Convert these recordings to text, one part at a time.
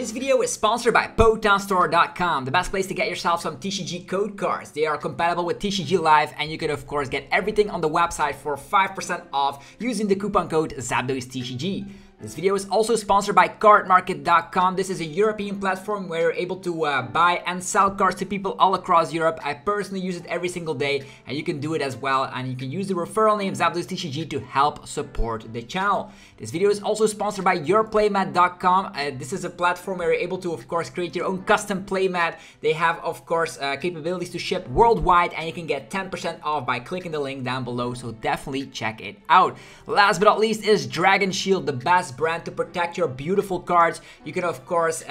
This video is sponsored by PotownStore.com, the best place to get yourself some TCG code cards. They are compatible with TCG Live, and you can of course get everything on the website for 5% off using the coupon code ZapdosTCG. This video is also sponsored by Cardmarket.com. This is a European platform where you're able to buy and sell cards to people all across Europe. I personally use it every single day, and you can do it as well. And you can use the referral name ZapdosTCG to help support the channel. This video is also sponsored by YourPlayMat.com. This is a platform where you're able to, of course, create your own custom playmat. They have, of course, capabilities to ship worldwide, and you can get 10% off by clicking the link down below. So definitely check it out. Last but not least is Dragon Shield, the best brand to protect your beautiful cards. You can of course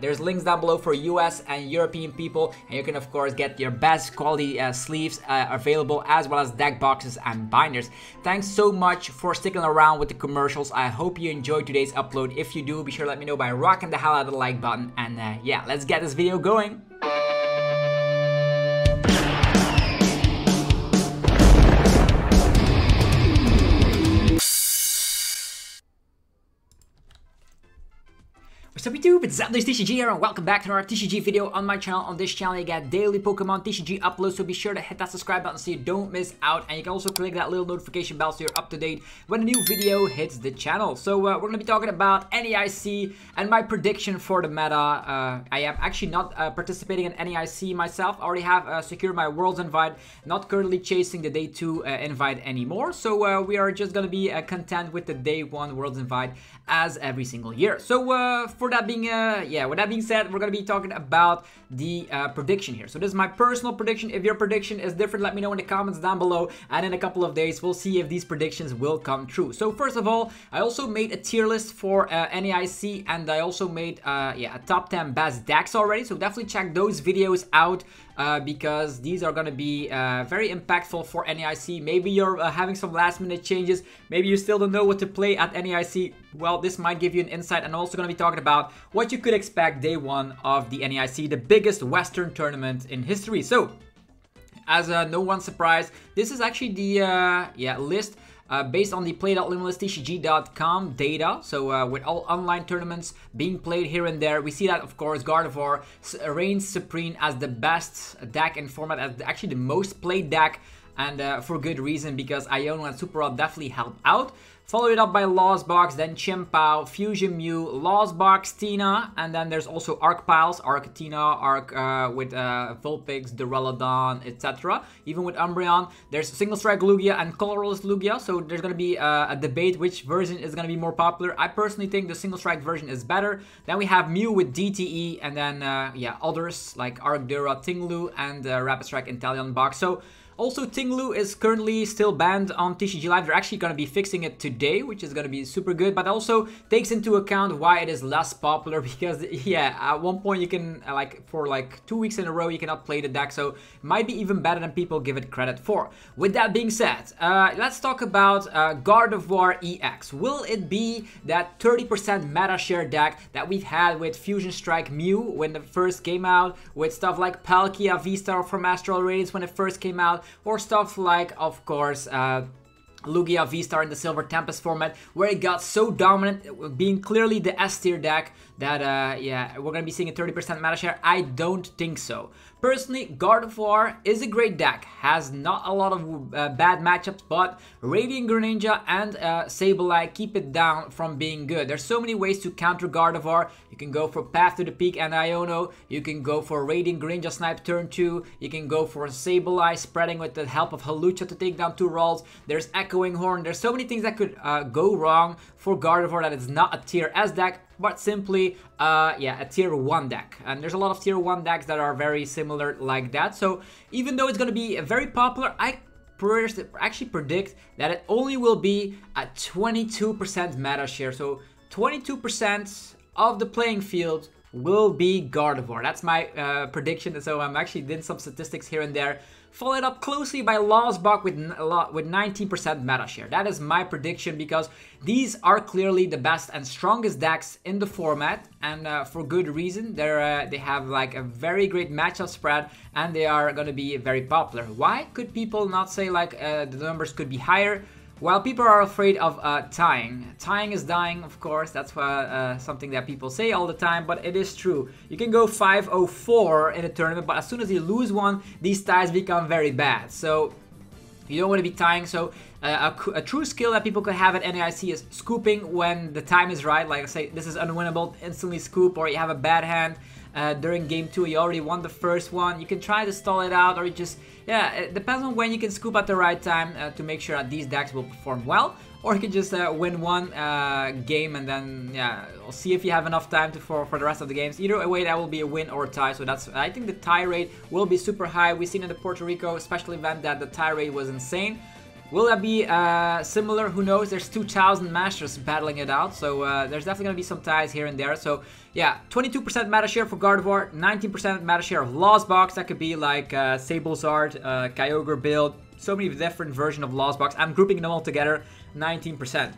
there's links down below for US and European people, and you can of course get your best quality sleeves available, as well as deck boxes and binders. Thanks so much for sticking around with the commercials. I hope you enjoyed today's upload. If you do, be sure to let me know by rocking the hell out of the like button, and yeah, let's get this video going. What's up YouTube, it's ZapdosTCG here, and welcome back to another TCG video on my channel. On this channel you get daily Pokemon TCG uploads, so be sure to hit that subscribe button so you don't miss out. And you can also click that little notification bell so you're up to date when a new video hits the channel. So we're gonna be talking about NAIC and my prediction for the meta. I am actually not participating in NAIC myself. I already have secured my Worlds invite, not currently chasing the Day 2 invite anymore. So we are just gonna be content with the Day 1 Worlds invite as every single year. So with that being said, we're gonna be talking about the prediction here. So this is my personal prediction. If your prediction is different, let me know in the comments down below, and in a couple of days we'll see if these predictions will come true. So first of all, I also made a tier list for NAIC, and I also made a top 10 best decks already, so definitely check those videos out because these are gonna be very impactful for NAIC. Maybe you're having some last minute changes, maybe you still don't know what to play at NAIC. Well, this might give you an insight, and I'm also gonna be talking about what you could expect day one of the NAIC, the biggest Western tournament in history. So, as no one surprise, this is actually the list based on the play.limitlesstcg.com data. So with all online tournaments being played here and there, we see that of course Gardevoir reigns supreme as the best deck in format, as actually the most played deck, and for good reason, because Iono and Super Rod definitely help out. Follow it up by Lost Box, then Chien-Pao, Fusion Mew, Lost Box Tina, and then there's also Arc Piles, Arc Tina, Arc with Vulpix, Duraludon, etc. Even with Umbreon, there's Single Strike Lugia and Colorless Lugia, so there's gonna be a debate which version is gonna be more popular. I personally think the Single Strike version is better. Then we have Mew with DTE, and then others like Arc Dura, Tinglu, and Rapid Strike Inteleon box. So also, Tinglu is currently still banned on TCG Live. They're actually going to be fixing it today, which is going to be super good, but also takes into account why it is less popular, because at one point you can for 2 weeks in a row you cannot play the deck, so it might be even better than people give it credit for. With that being said, let's talk about Gardevoir EX. Will it be that 30% meta share deck that we've had with Fusion Strike Mew when it first came out, with stuff like Palkia VSTAR from Astral Radiance when it first came out, or stuff like, of course, Lugia VSTAR in the Silver Tempest format, where it got so dominant, being clearly the S-tier deck, that we're gonna be seeing a 30% meta share? I don't think so. Personally, Gardevoir is a great deck, has not a lot of bad matchups, but Radiant Greninja and Sableye keep it down from being good. There's so many ways to counter Gardevoir. You can go for Path to the Peak and Iono, you can go for Radiant Greninja Snipe turn 2, you can go for Sableye spreading with the help of Halucha to take down 2 Ralts, there's Echoing Horn. There's so many things that could go wrong for Gardevoir that it's not a tier S deck, but simply a tier 1 deck, and there's a lot of tier 1 decks that are very similar like that. So even though it's going to be very popular, I actually predict that it only will be at 22% meta share, so 22% of the playing field will be Gardevoir. That's my prediction, so I'm actually doing some statistics here and there. Followed up closely by Lost Box with 19% meta share. That is my prediction, because these are clearly the best and strongest decks in the format, and for good reason. They have a very great matchup spread, and they are going to be very popular. Why could people not say the numbers could be higher? While people are afraid of tying, tying is dying, of course. That's something that people say all the time, but it is true. You can go 5-0-4 in a tournament, but as soon as you lose one, these ties become very bad. So you don't want to be tying. So a true skill that people could have at NAIC is scooping when the time is right. Like I say, this is unwinnable, instantly scoop, or you have a bad hand. During game 2, you already won the first one. You can try to stall it out, or you just, yeah, it depends on when you can scoop at the right time to make sure that these decks will perform well. Or you can just win one game and then, yeah, we'll see if you have enough time to, for the rest of the games. Either way, that will be a win or a tie. So that's, I think the tie rate will be super high. We've seen in the Puerto Rico special event that the tie rate was insane. Will that be similar? Who knows? There's 2,000 masters battling it out, so there's definitely going to be some ties here and there. So yeah, 22% meta share for Gardevoir, 19% meta share of Lost Box. That could be like Sablezard, Kyogre build, so many different versions of Lost Box. I'm grouping them all together, 19%.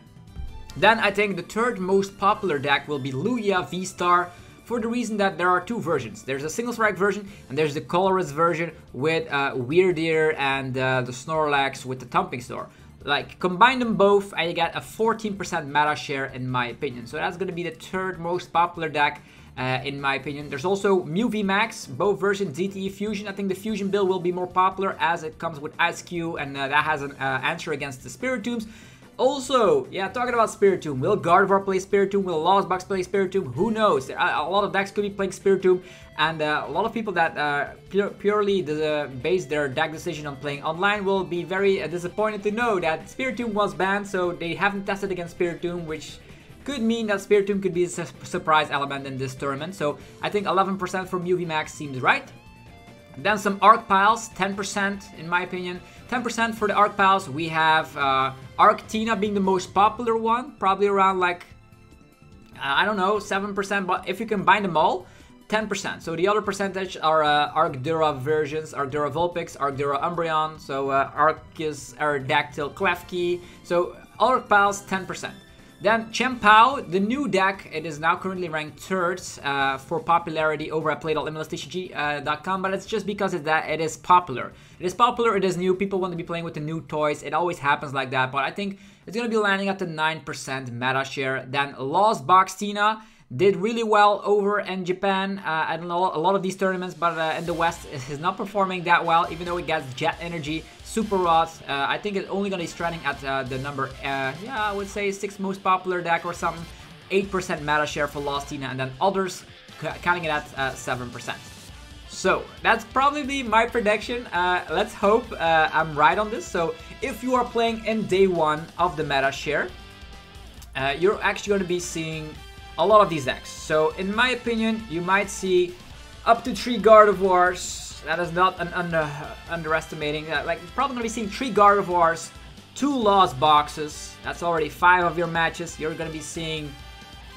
Then I think the third most popular deck will be Lugia VSTAR, for the reason that there are two versions. There's a single strike version, and there's the colorless version with Weirdeer and the Snorlax with the Thumping Store. Like, combine them both, and you get a 14% meta share, in my opinion. So that's gonna be the third most popular deck, in my opinion. There's also Mew VMAX, both versions, DTE Fusion. I think the Fusion build will be more popular as it comes with Ice Cube, and that has an answer against the Spiritombs. Also, yeah, talking about Spiritomb, will Gardevoir play Spiritomb? Will Lost Box play Spiritomb? Who knows? A lot of decks could be playing Spiritomb, and a lot of people that purely base their deck decision on playing online will be very disappointed to know that Spiritomb was banned, so they haven't tested against Spiritomb, which could mean that Spiritomb could be a surprise element in this tournament. So I think 11% for Mew VMAX seems right. Then some Arc Piles, 10% in my opinion. 10% for the Arc Piles, we have Arc Tina being the most popular one, probably around like, I don't know, 7%, but if you combine them all, 10%. So the other percentage are Arc Dura versions, Arc Dura Vulpix, Arc Dura Umbreon, so Arceus, Aerodactyl, Klefki, so Arc Piles, 10%. Then Chien-Pao, the new deck, it is now currently ranked 3rd for popularity over at play.limitlesstcg.com, but it's just because it is popular. It is popular, it is new, people want to be playing with the new toys, it always happens like that, but I think it's going to be landing at the 9% meta share. Then Lost Box Tina did really well over in Japan, I don't know, a lot of these tournaments, but in the West it is not performing that well, even though it gets Jet Energy, Super Rod. I think it's only going to be trending at the number, yeah, I would say 6th most popular deck or something. 8% meta share for Lost Tina, and then others counting it at 7%. So that's probably my prediction. Let's hope I'm right on this. So if you are playing in day 1 of the meta share, you're actually going to be seeing a lot of these decks. So in my opinion, you might see up to 3 Gardevoirs. That is not an underestimating. Like, probably gonna be seeing 3 Gardevoirs, 2 Lost Boxes. That's already 5 of your matches. You're gonna be seeing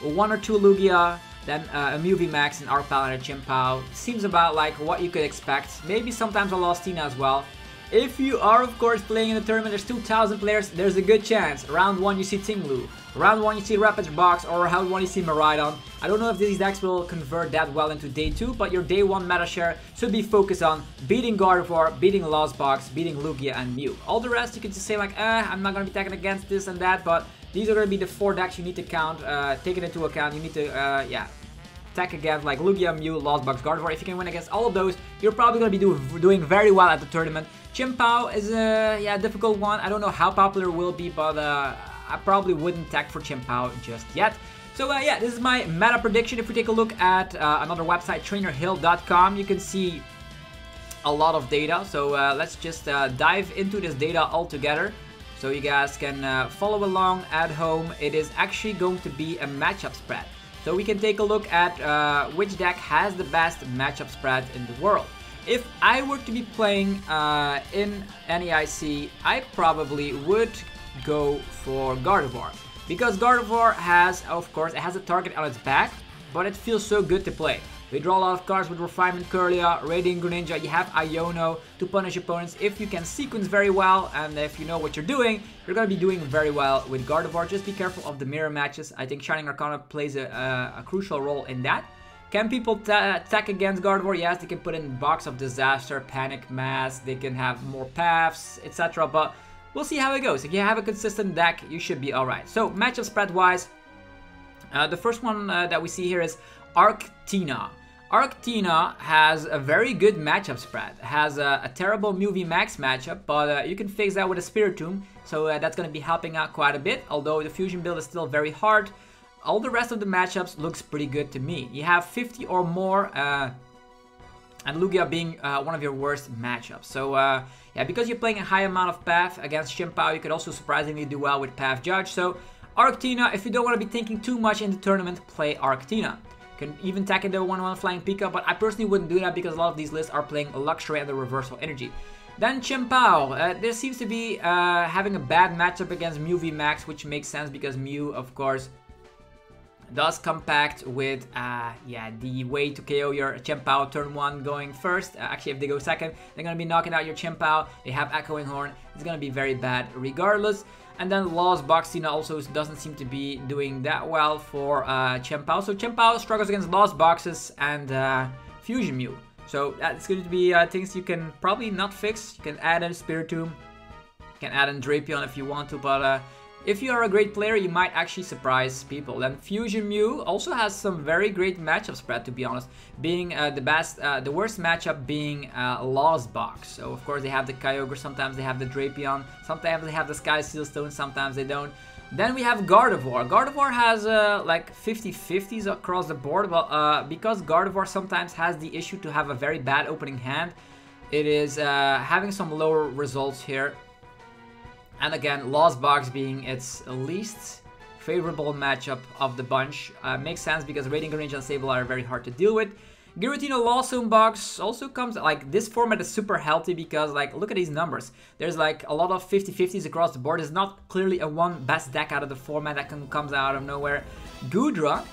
1 or 2 Lugia, then a Mew VMAX, an Arc Pile, and a Chien-Pao. Seems about like what you could expect. Maybe sometimes a Lost Tina as well. If you are, of course, playing in a tournament, there's 2,000 players, there's a good chance. Round 1, you see Tinglu. Round 1, you see Rapid Box, or round 1, you see Miraidon. I don't know if these decks will convert that well into Day 2, but your Day 1 meta share should be focused on beating Gardevoir, beating Lost Box, beating Lugia and Mew. All the rest, you can just say like, I'm not going to be taking against this and that, but these are going to be the 4 decks you need to count, take it into account. You need to, yeah, tech against like Lugia, Mew, Lost Box, Gardevoir. If you can win against all of those, you're probably going to be doing very well at the tournament. Chien-Pao is a difficult one. I don't know how popular it will be, but I probably wouldn't tech for Chien-Pao just yet. So yeah, this is my meta prediction. If we take a look at another website, trainerhill.com, you can see a lot of data. So let's just dive into this data all together, so you guys can follow along at home. It is actually going to be a matchup spread. So we can take a look at which deck has the best matchup spread in the world. If I were to be playing in NAIC, I probably would go for Gardevoir. Because Gardevoir has, of course, it has a target on its back, but it feels so good to play. We draw a lot of cards with Refinement Curlia, Radiant Greninja, you have Iono to punish opponents. If you can sequence very well, and if you know what you're doing, you're going to be doing very well with Gardevoir. Just be careful of the mirror matches. I think Shining Arcana plays a crucial role in that. Can people attack against Gardevoir? Yes, they can put in Box of Disaster, Panic Mass, they can have more paths, etc. But we'll see how it goes. If you have a consistent deck, you should be alright. So, matchup spread-wise, the first one that we see here is Arc Tina. Arc Tina has a very good matchup spread. It has a terrible Mew VMAX matchup, but you can fix that with a Spiritomb, so that's going to be helping out quite a bit, although the fusion build is still very hard. All the rest of the matchups looks pretty good to me. You have 50 or more, and Lugia being one of your worst matchups. So yeah, because you're playing a high amount of Path against Chien-Pao, you could also surprisingly do well with Path Judge. So Arc Tina, if you don't want to be thinking too much in the tournament, play Arc Tina. Can even tack in the 1-1 Flying Pika, but I personally wouldn't do that because a lot of these lists are playing Luxray and the Reversal Energy. Then Chien-Pao, this seems to be having a bad matchup against Mew VMAX, which makes sense because Mew, of course, does compact with yeah, the way to KO your Chien-Pao turn 1 going first. Actually, if they go second, they're going to be knocking out your Chien-Pao. They have Echoing Horn. It's going to be very bad regardless. And then Lost Box Tina also doesn't seem to be doing that well for Chien-Pao. So Chien-Pao struggles against Lost Boxes and Fusion Mew. So that's going to be things you can probably not fix. You can add in Spiritomb. You can add in Drapion if you want to, but if you are a great player, you might actually surprise people. Then Fusion Mew also has some very great matchup spread, to be honest, being the worst matchup being Lost Box. So of course they have the Kyogre, sometimes they have the Drapion, sometimes they have the Sky Seal Stone, sometimes they don't. Then we have Gardevoir. Gardevoir has like 50-50s across the board, but because Gardevoir sometimes has the issue to have a very bad opening hand, it is having some lower results here. And again, Lost Box being its least favorable matchup of the bunch. Makes sense because Radiant Greninja and Sableye are very hard to deal with. Giratina Lawson Box also comes, like, this format is super healthy because, like, look at these numbers. There's, like, a lot of 50-50s across the board. There's not clearly a one best deck out of the format that comes out of nowhere. Goodra.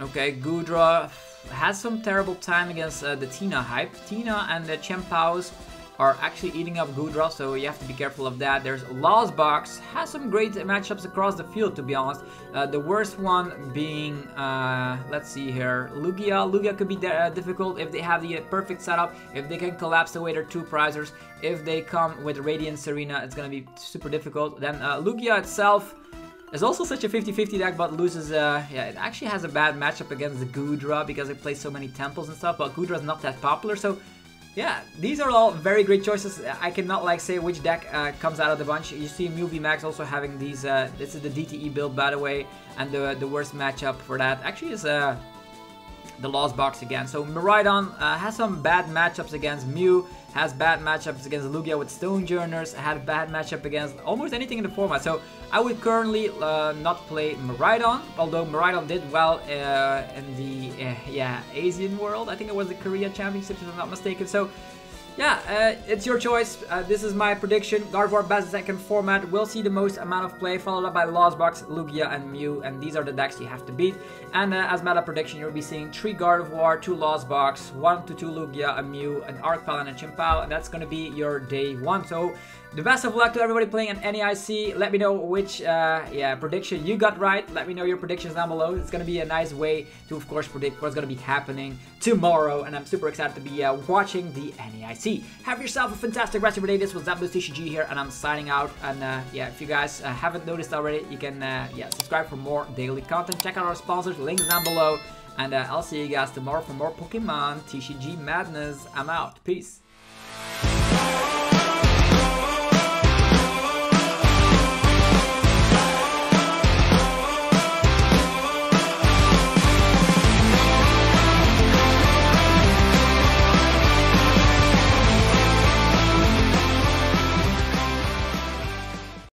Okay, Goodra has some terrible time against the Tina hype. Tina and the Chien-Pao's are actually eating up Goodra, so you have to be careful of that. There's Lost Box, has some great matchups across the field, to be honest. The worst one being, let's see here, Lugia. Lugia could be difficult if they have the perfect setup, if they can collapse away their two prizers. If they come with Radiant Serena, it's gonna be super difficult. Then Lugia itself is also such a 50-50 deck, but loses, yeah, it actually has a bad matchup against the Goodra because it plays so many temples and stuff, but Goodra's not that popular, so yeah, these are all very great choices. I cannot like say which deck comes out of the bunch. You see Mew VMAX also having these, this is the DTE build, by the way, and the worst matchup for that actually is the Lost Box again. So Miraidon has some bad matchups against Mew, has bad matchups against Lugia with Stonejourners, had a bad matchup against almost anything in the format. So I would currently not play Miraidon, although Miraidon did well in the yeah, Asian world. I think it was the Korea Championships if I'm not mistaken. So yeah, it's your choice. This is my prediction. Gardevoir best second format will see the most amount of play, followed up by Lost Box, Lugia, and Mew. And these are the decks you have to beat. And as meta prediction, you'll be seeing 3 Gardevoir, 2 Lost Box, 1-2 Lugia, a Mew, an Arc Piles, and a Chien-Pao. And that's gonna be your day one. So the best of luck to everybody playing at NAIC. Let me know which yeah, prediction you got right. Let me know your predictions down below. It's gonna be a nice way to, of course, predict what's gonna be happening tomorrow. And I'm super excited to be watching the NAIC. Have yourself a fantastic rest of your day. This was ZapdosTCG here, and I'm signing out. And yeah, if you guys haven't noticed already, you can yeah, subscribe for more daily content. Check out our sponsors, links down below. And I'll see you guys tomorrow for more Pokemon TCG madness. I'm out. Peace.